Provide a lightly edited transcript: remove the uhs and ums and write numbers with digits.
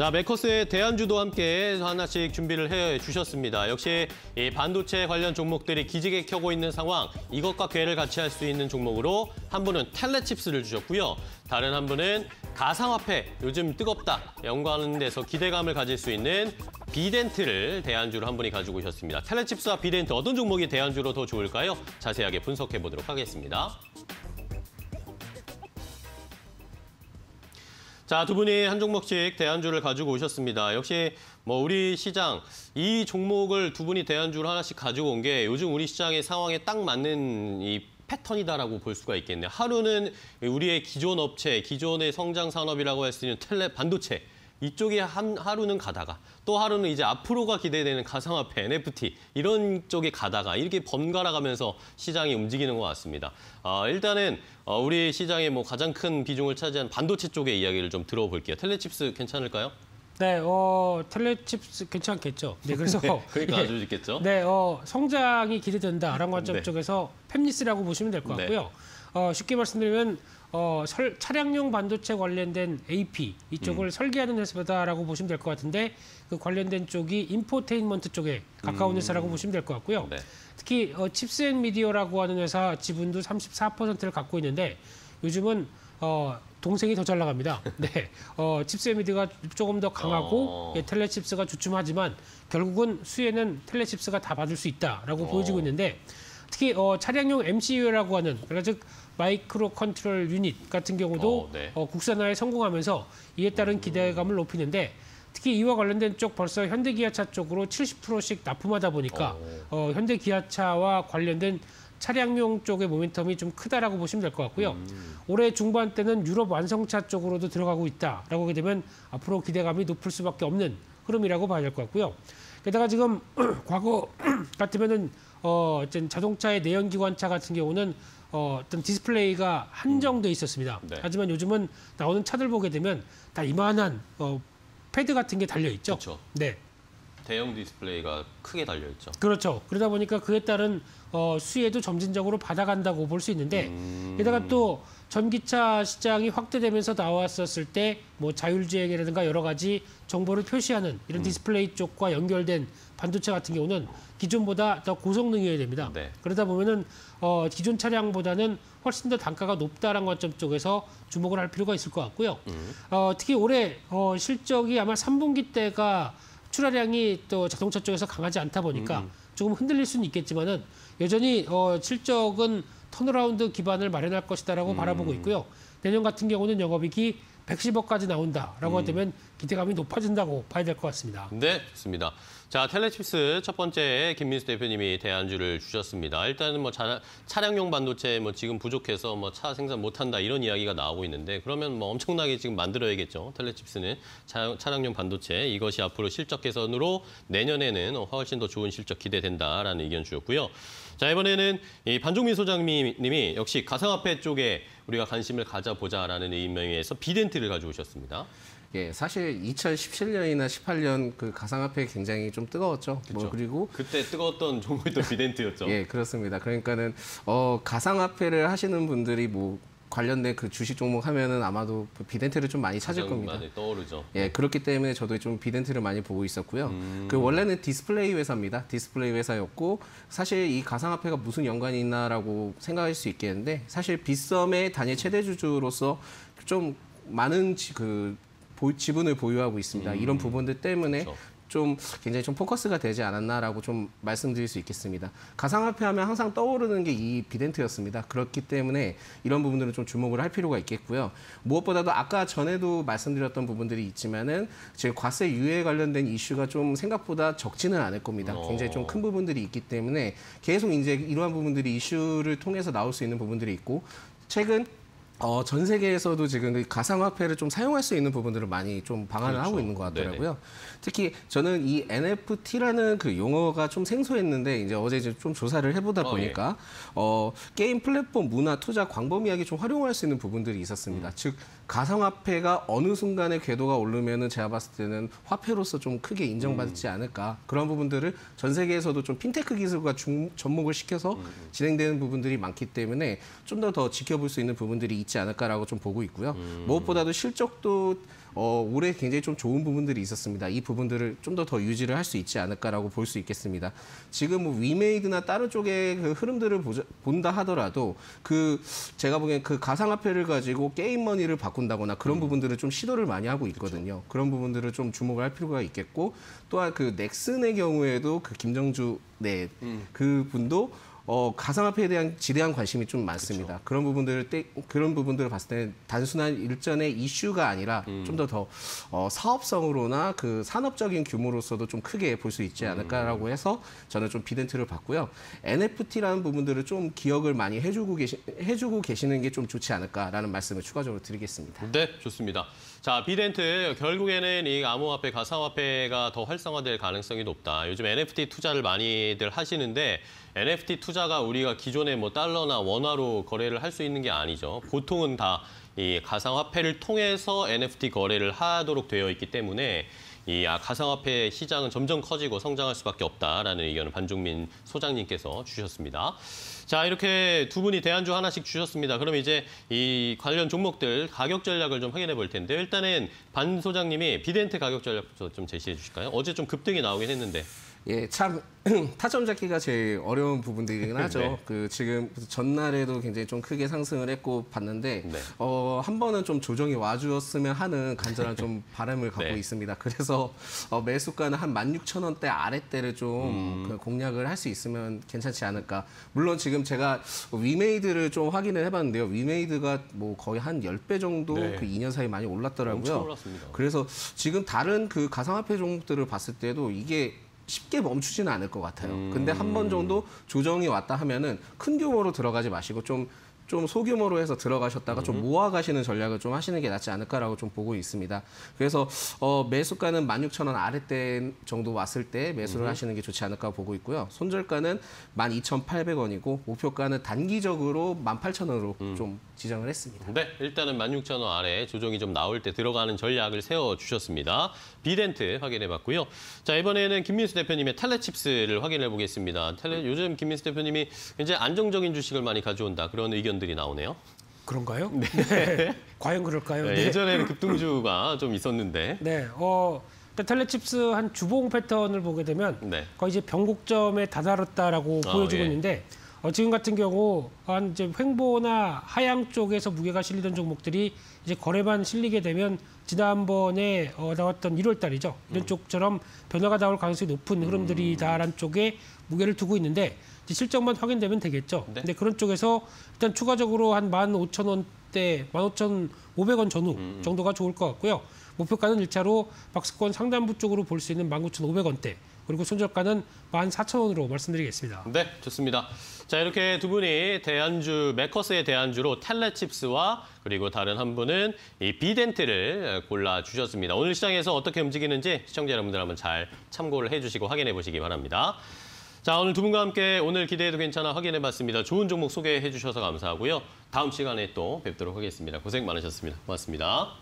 자, 메커스의 대안주도 함께 하나씩 준비를 해주셨습니다. 역시 이 반도체 관련 종목들이 기지개 켜고 있는 상황, 이것과 궤를 같이 할 수 있는 종목으로 한 분은 텔레칩스를 주셨고요. 다른 한 분은 가상화폐, 요즘 뜨겁다, 연관돼서 기대감을 가질 수 있는 비덴트를 대안주로 한 분이 가지고 오셨습니다. 텔레칩스와 비덴트, 어떤 종목이 대안주로 더 좋을까요? 자세하게 분석해 보도록 하겠습니다. 자, 두 분이 한 종목씩 대안주를 가지고 오셨습니다. 역시 뭐 우리 시장, 이 종목을 두 분이 대안주를 하나씩 가지고 온 게 요즘 우리 시장의 상황에 딱 맞는 이 패턴이다라고 볼 수가 있겠네요. 하루는 우리의 기존 업체, 기존의 성장 산업이라고 할 수 있는 반도체, 이쪽에 하루는 가다가 또 하루는 이제 앞으로가 기대되는 가상화폐, NFT 이런 쪽에 가다가 이렇게 번갈아가면서 시장이 움직이는 것 같습니다. 일단은 우리 시장의 뭐 가장 큰 비중을 차지한 반도체 쪽의 이야기를 좀 들어볼게요. 텔레칩스 괜찮을까요? 네, 텔레칩스 괜찮겠죠. 네, 그래서 그러니까 아주 좋겠죠. 네, 성장이 기대된다라는 관점 네. 쪽에서 팹리스라고 보시면 될 것 같고요. 네. 쉽게 말씀드리면 차량용 반도체 관련된 AP 이쪽을 설계하는 회사다라고 보시면 될 것 같은데 그 관련된 쪽이 인포테인먼트 쪽에 가까운 회사라고 보시면 될 것 같고요. 네. 특히 칩스앤미디어라고 하는 회사 지분도 34%를 갖고 있는데 요즘은 동생이 더 잘 나갑니다. 네, 칩스앤미디어가 조금 더 강하고 예, 텔레칩스가 주춤하지만 결국은 수혜는 텔레칩스가 다 받을 수 있다라고 보여지고 있는데 특히 차량용 MCU라고 하는 그러니까 즉 마이크로 컨트롤 유닛 같은 경우도 네. 국산화에 성공하면서 이에 따른 기대감을 높이는데 특히 이와 관련된 쪽 벌써 현대기아차 쪽으로 70%씩 납품하다 보니까 현대기아차와 관련된 차량용 쪽의 모멘텀이 좀 크다라고 보시면 될 것 같고요. 올해 중반 때는 유럽 완성차 쪽으로도 들어가고 있다라고 하게 되면 앞으로 기대감이 높을 수밖에 없는 흐름이라고 봐야 될 것 같고요. 게다가 지금 과거 같으면은 자동차의 내연기관차 같은 경우는 어떤 디스플레이가 한정돼 있었습니다. 네. 하지만 요즘은 나오는 차들 보게 되면 다 이만한 패드 같은 게 달려 있죠. 그렇죠. 네. 대형 디스플레이가 크게 달려 있죠. 그렇죠. 그러다 보니까 그에 따른 수혜도 점진적으로 받아간다고 볼 수 있는데 게다가 또 전기차 시장이 확대되면서 나왔었을 때 뭐 자율주행이라든가 여러 가지 정보를 표시하는 이런 디스플레이 쪽과 연결된 반도체 같은 경우는 기존보다 더 고성능이어야 됩니다. 네. 그러다 보면은 기존 차량보다는 훨씬 더 단가가 높다라는 관점 쪽에서 주목을 할 필요가 있을 것 같고요. 특히 올해 실적이 아마 3분기 때가 출하량이 또 자동차 쪽에서 강하지 않다 보니까 조금 흔들릴 수는 있겠지만은 여전히 실적은 턴어라운드 기반을 마련할 것이다라고 바라보고 있고요. 내년 같은 경우는 영업이익이 110억까지 나온다라고 하면 기대감이 높아진다고 봐야 될 것 같습니다. 네, 좋습니다. 자, 텔레칩스 첫 번째 김민수 대표님이 대안주를 주셨습니다. 일단은 뭐 차량용 반도체 뭐 지금 부족해서 뭐 차 생산 못한다 이런 이야기가 나오고 있는데 그러면 뭐 엄청나게 지금 만들어야겠죠. 텔레칩스는 차량용 반도체 이것이 앞으로 실적 개선으로 내년에는 훨씬 더 좋은 실적 기대된다라는 의견 주셨고요. 자, 이번에는 이 반종민 소장님이 역시 가상화폐 쪽에 우리가 관심을 가져보자라는 의미에서 비덴트를 가져오셨습니다. 예, 사실 2017년이나 18년 그 가상화폐 굉장히 좀 뜨거웠죠. 그쵸. 뭐 그리고 그때 뜨거웠던 종목이 또 비덴트였죠. 예, 그렇습니다. 그러니까는 가상화폐를 하시는 분들이 뭐 관련된 그 주식 종목 하면은 아마도 비덴트를 좀 많이 찾을 겁니다. 많이 떠오르죠. 예, 그렇기 때문에 저도 좀 비덴트를 많이 보고 있었고요. 그 원래는 디스플레이 회사입니다. 디스플레이 회사였고 사실 이 가상화폐가 무슨 연관이 있나라고 생각할 수 있겠는데 사실 빗썸의 단일 최대주주로서 좀 많은 지분을 보유하고 있습니다. 이런 부분들 때문에 그렇죠. 좀 굉장히 좀 포커스가 되지 않았나라고 좀 말씀드릴 수 있겠습니다. 가상화폐 하면 항상 떠오르는 게 이 비덴트였습니다. 그렇기 때문에 이런 부분들은 좀 주목을 할 필요가 있겠고요. 무엇보다도 아까 전에도 말씀드렸던 부분들이 있지만은 지금 과세 유예 관련된 이슈가 좀 생각보다 적지는 않을 겁니다. 굉장히 좀 큰 부분들이 있기 때문에 계속 이제 이러한 부분들이 이슈를 통해서 나올 수 있는 부분들이 있고 최근 전 세계에서도 지금 가상화폐를 좀 사용할 수 있는 부분들을 많이 좀 방안을 그렇죠. 하고 있는 것 같더라고요. 네네. 특히 저는 이 NFT라는 그 용어가 좀 생소했는데 이제 어제 이제 좀 조사를 해보다 보니까 예. 게임 플랫폼 문화 투자 광범위하게 좀 활용할 수 있는 부분들이 있었습니다. 즉 가상화폐가 어느 순간에 궤도가 오르면은 제가 봤을 때는 화폐로서 좀 크게 인정받지 않을까. 그런 부분들을 전 세계에서도 좀 핀테크 기술과 접목을 시켜서 진행되는 부분들이 많기 때문에 좀 더 지켜볼 수 있는 부분들이 있지 않을까라고 좀 보고 있고요. 무엇보다도 실적도 올해 굉장히 좀 좋은 부분들이 있었습니다. 이 부분들을 좀 더 유지를 할 수 있지 않을까라고 볼 수 있겠습니다. 지금 뭐 위메이드나 다른 쪽의 그 흐름들을 본다 하더라도 제가 보기엔 그 가상화폐를 가지고 게임머니를 바꾼다거나 그런 부분들을 좀 시도를 많이 하고 있거든요. 그렇죠. 그런 부분들을 좀 주목을 할 필요가 있겠고, 또한 그 넥슨의 경우에도 그 김정주 그 분도 가상화폐에 대한 지대한 관심이 좀 많습니다. 그쵸. 그런 부분들을 봤을 때 단순한 일전의 이슈가 아니라 좀 더 사업성으로나 그 산업적인 규모로서도 좀 크게 볼 수 있지 않을까라고 해서 저는 좀 비덴트를 봤고요. NFT라는 부분들을 좀 기억을 많이 해주고 계시는 게 좀 좋지 않을까라는 말씀을 추가적으로 드리겠습니다. 네, 좋습니다. 자, 비덴트 결국에는 이 암호화폐, 가상화폐가 더 활성화될 가능성이 높다. 요즘 NFT 투자를 많이들 하시는데 NFT 투자가 우리가 기존에 뭐 달러나 원화로 거래를 할 수 있는 게 아니죠. 보통은 다 이 가상화폐를 통해서 NFT 거래를 하도록 되어 있기 때문에 이 가상화폐 시장은 점점 커지고 성장할 수밖에 없다라는 의견을 반종민 소장님께서 주셨습니다. 자, 이렇게 두 분이 대안주 하나씩 주셨습니다. 그럼 이제 이 관련 종목들 가격 전략을 좀 확인해 볼 텐데요. 일단은 반 소장님이 비덴트 가격 전략부터 좀 제시해 주실까요? 어제 좀 급등이 나오긴 했는데. 예, 참 타점 잡기가 제일 어려운 부분들이긴 하죠. 네. 그 지금 전날에도 굉장히 좀 크게 상승을 했고 봤는데 한 번은 좀 조정이 와주었으면 하는 간절한 좀 바람을 갖고 있습니다. 그래서 매수가는 한 16,000원대 아래대를 좀 공략을 할 수 있으면 괜찮지 않을까. 물론 지금 제가 위메이드를 좀 확인을 해봤는데요. 위메이드가 뭐 거의 한 10배 정도 그 2년 사이 많이 올랐더라고요. 엄청 올랐습니다. 그래서 지금 다른 그 가상화폐 종목들을 봤을 때도 이게 쉽게 멈추지는 않을 것 같아요. 근데 한 번 정도 조정이 왔다 하면은 큰 규모로 들어가지 마시고 좀 소규모로 해서 들어가셨다가 좀 모아가시는 전략을 좀 하시는 게 낫지 않을까라고 좀 보고 있습니다. 그래서 매수가는 16,000원 아래대 정도 왔을 때 매수를 하시는 게 좋지 않을까 보고 있고요. 손절가는 12,800원이고 목표가는 단기적으로 18,000원으로 좀 지정을 했습니다. 네, 일단은 16,000원 아래 조정이 좀 나올 때 들어가는 전략을 세워주셨습니다. 비덴트 확인해봤고요. 자, 이번에는 김민수 대표님의 텔레칩스를 확인해보겠습니다. 요즘 김민수 대표님이 굉장히 안정적인 주식을 많이 가져온다, 그런 의견 들이 나오네요. 그런가요? 네. 네. 과연 그럴까요? 네, 예전에는 급등주가 좀 있었는데. 네. 텔레칩스 한 주봉 패턴을 보게 되면 거의 이제 변곡점에 다다랐다라고 보여주고 있는데 지금 같은 경우 한 이제 횡보나 하향 쪽에서 무게가 실리던 종목들이 이제 거래만 실리게 되면 지난번에 나왔던 1월 달이죠. 이런 쪽처럼 변화가 나올 가능성이 높은 흐름들이다라는 쪽에 무게를 두고 있는데 실적만 확인되면 되겠죠. 근데 그런 쪽에서 일단 추가적으로 한 15,000원대, 15,500원 전후 정도가 좋을 것 같고요. 목표가는 1차로 박스권 상단부 쪽으로 볼 수 있는 19,500원대, 그리고 손절가는 14,000원으로 말씀드리겠습니다. 네, 좋습니다. 자, 이렇게 두 분이 대안주, 매커스의 대안주로 텔레칩스와 그리고 다른 한 분은 이 비덴트를 골라주셨습니다. 오늘 시장에서 어떻게 움직이는지 시청자 여러분들 한번 잘 참고를 해주시고 확인해 보시기 바랍니다. 자, 오늘 두 분과 함께 오늘 기대해도 괜찮아 확인해봤습니다. 좋은 종목 소개해 주셔서 감사하고요. 다음 시간에 또 뵙도록 하겠습니다. 고생 많으셨습니다. 고맙습니다.